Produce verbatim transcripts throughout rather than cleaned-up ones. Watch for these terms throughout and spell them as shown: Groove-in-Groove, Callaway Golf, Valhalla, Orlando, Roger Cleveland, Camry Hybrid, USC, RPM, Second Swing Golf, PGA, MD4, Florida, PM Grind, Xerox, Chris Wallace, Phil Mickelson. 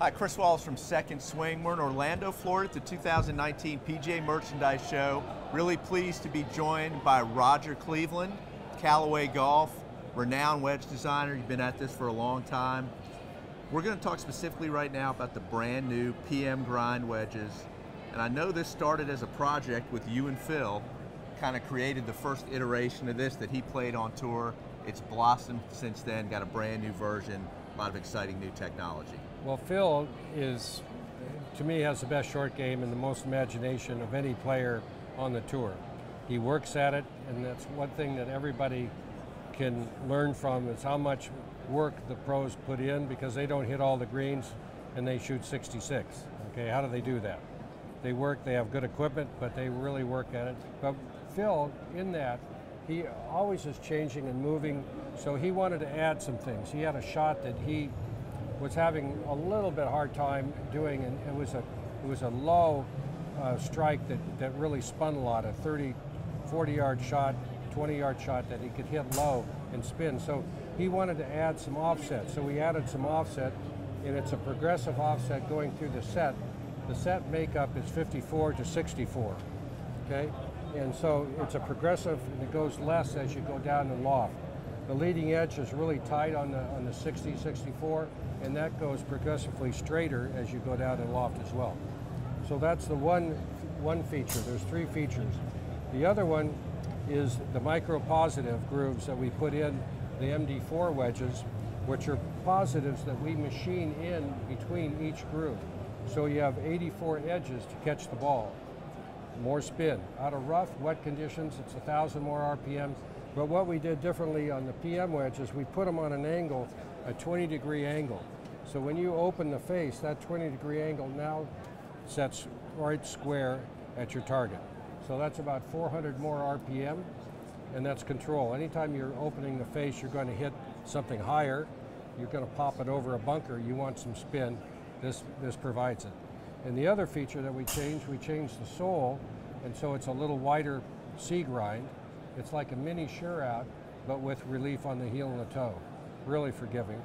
Hi, Chris Wallace from Second Swing. We're in Orlando, Florida at the two thousand nineteen P G A Merchandise Show. Really pleased to be joined by Roger Cleveland, Callaway Golf, renowned wedge designer. You've been at this for a long time. We're going to talk specifically right now about the brand new P M Grind wedges. And I know this started as a project with you and Phil, kind of created the first iteration of this that he played on tour. It's blossomed since then, got a brand new version, a lot of exciting new technology. Well, Phil is, to me, has the best short game and the most imagination of any player on the tour. He works at it, and that's one thing that everybody can learn from is how much work the pros put in, because they don't hit all the greens and they shoot sixty-six. Okay, how do they do that? They work, they have good equipment, but they really work at it. But Phil, in that, he always is changing and moving, so he wanted to add some things. He had a shot that he was having a little bit hard time doing, and it was a it was a low uh, strike that, that really spun a lot, a thirty, forty yard shot, twenty yard shot that he could hit low and spin. So he wanted to add some offset. So we added some offset, and it's a progressive offset going through the set. The set makeup is fifty-four to sixty-four, okay? And so it's a progressive, and it goes less as you go down in loft. The leading edge is really tight on the, on the sixty, sixty-four, and that goes progressively straighter as you go down in loft as well. So that's the one, one feature. There's three features. The other one is the micro-positive grooves that we put in the M D four wedges, which are positives that we machine in between each groove. So you have eighty-four edges to catch the ball. More spin. Out of rough, wet conditions, it's one thousand more R P Ms. But what we did differently on the P M wedge is we put them on an angle, a twenty degree angle. So when you open the face, that twenty degree angle now sets right square at your target. So that's about four hundred more R P M, and that's control. Anytime you're opening the face, you're going to hit something higher. You're going to pop it over a bunker. You want some spin. This, this provides it. And the other feature that we changed, we changed the sole, and so it's a little wider C grind. It's like a mini sure out, but with relief on the heel and the toe. Really forgiving.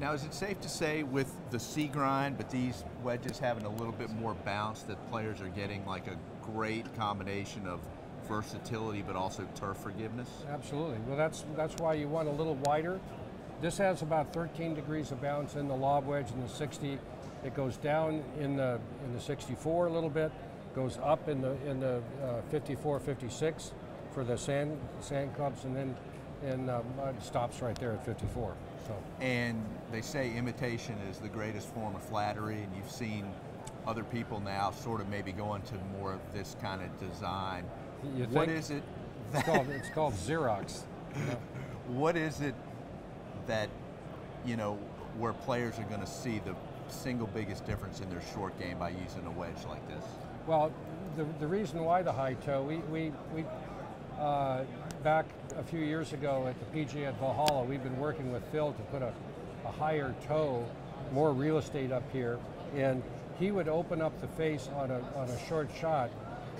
Now, is it safe to say with the C grind, but these wedges having a little bit more bounce, that players are getting like a great combination of versatility, but also turf forgiveness? Absolutely. Well, that's, that's why you want a little wider. This has about thirteen degrees of bounce in the lob wedge in the sixty. It goes down in the in the sixty-four a little bit, goes up in the in the uh, fifty-four, fifty-six for the sand sand clubs, and then and um, it stops right there at fifty-four. So. And they say imitation is the greatest form of flattery, and you've seen other people now sort of maybe going to more of this kind of design. You what think is it? That it's, called, it's called Xerox. You know? What is it that you know where players are going to see the single biggest difference in their short game by using a wedge like this? Well, the, the reason why the high toe, we, we, we uh, back a few years ago at the P G A at Valhalla, we've been working with Phil to put a, a higher toe, more real estate up here, and he would open up the face on a, on a short shot,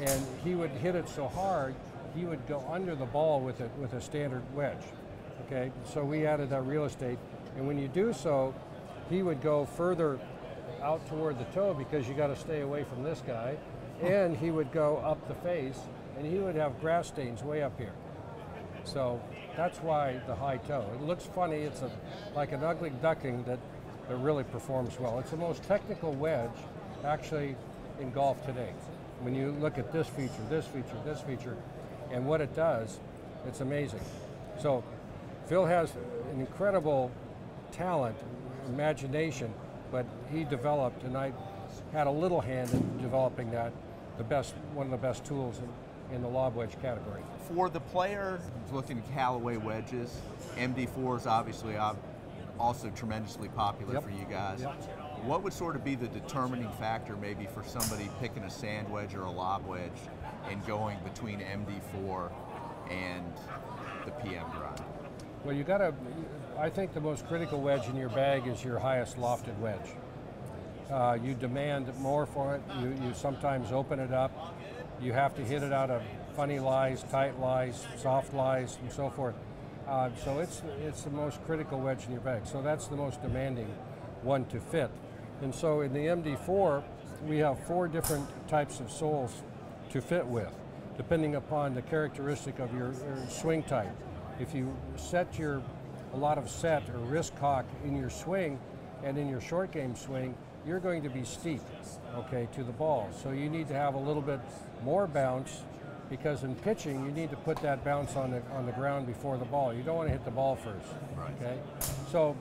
and he would hit it so hard, he would go under the ball with it with a standard wedge, okay? So we added that real estate, and when you do so, he would go further out toward the toe because you got to stay away from this guy, and he would go up the face, and he would have grass stains way up here. So that's why the high toe. It looks funny. It's a, like an ugly ducking that, that really performs well. It's the most technical wedge actually in golf today. When you look at this feature, this feature, this feature, and what it does, it's amazing. So Phil has an incredible talent, imagination, but he developed, and I had a little hand in developing that, the best, one of the best tools in, in the lob wedge category. For the player looking at Callaway wedges, M D four is obviously also tremendously popular. Yep. For you guys. Yep. What would sort of be the determining factor maybe for somebody picking a sand wedge or a lob wedge and going between M D four and the P M Grind? Well, you gotta, I think the most critical wedge in your bag is your highest lofted wedge. Uh, you demand more for it. You, you sometimes open it up. You have to hit it out of funny lies, tight lies, soft lies, and so forth. Uh, so it's, it's the most critical wedge in your bag. So that's the most demanding one to fit. And so in the M D four, we have four different types of soles to fit with, depending upon the characteristic of your, your swing type. If you set your, a lot of set or wrist cock in your swing and in your short game swing, you're going to be steep, okay, to the ball. So you need to have a little bit more bounce, because in pitching, you need to put that bounce on the, on the ground before the ball. You don't want to hit the ball first, right. Okay? So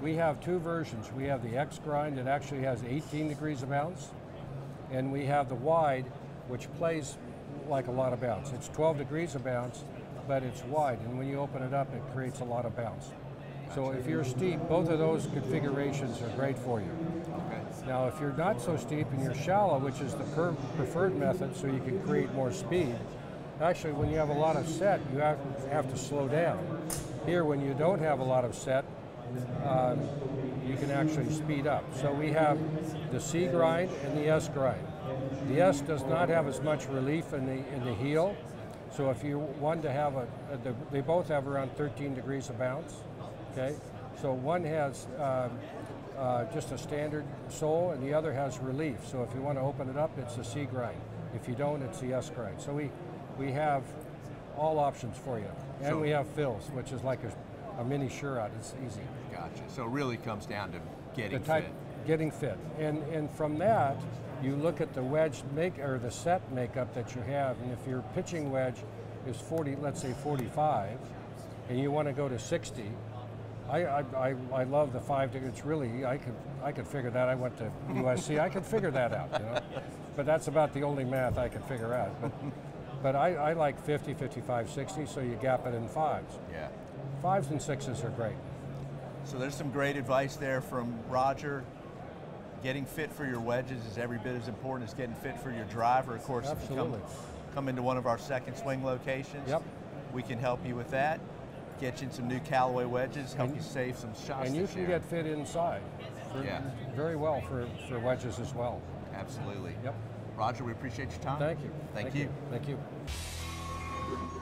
we have two versions. We have the X grind that actually has eighteen degrees of bounce, and we have the wide, which plays like a lot of bounce. It's twelve degrees of bounce, but it's wide, and when you open it up, it creates a lot of bounce. So if you're steep, both of those configurations are great for you. Now, if you're not so steep and you're shallow, which is the per preferred method, so you can create more speed, actually, when you have a lot of set, you have, have to slow down. Here, when you don't have a lot of set, um, you can actually speed up. So we have the C grind and the S grind. The S does not have as much relief in the, in the heel, so if you want to have a, a the, they both have around thirteen degrees of bounce, okay? So one has, um, Uh, just a standard sole, and the other has relief. So if you want to open it up, it's the C grind. If you don't, it's the S grind. So we, we have all options for you. And so we have fills, which is like a, a mini Xerox. It's easy. Gotcha. So it really comes down to getting the type, fit. Getting fit. And, and from that, you look at the wedge make, or the set makeup that you have. And if your pitching wedge is forty, let's say forty-five, and you want to go to sixty, I, I, I love the five degrees. It's really, I could, I could figure that. I went to U S C. I could figure that out, you know? But that's about the only math I could figure out. But, but I, I like fifty, fifty-five, sixty, so you gap it in fives. Yeah. Fives and sixes are great. So there's some great advice there from Roger. Getting fit for your wedges is every bit as important as getting fit for your driver. Of course, absolutely. If you come, come into one of our second swing locations, yep, we can help you with that. Get you some new Callaway wedges, help and, you save some shots. And you can year. Get fit inside for, yeah. very well for, for wedges as well. Absolutely. Yep. Roger, we appreciate your time. Thank you. Thank, Thank you. you. Thank you.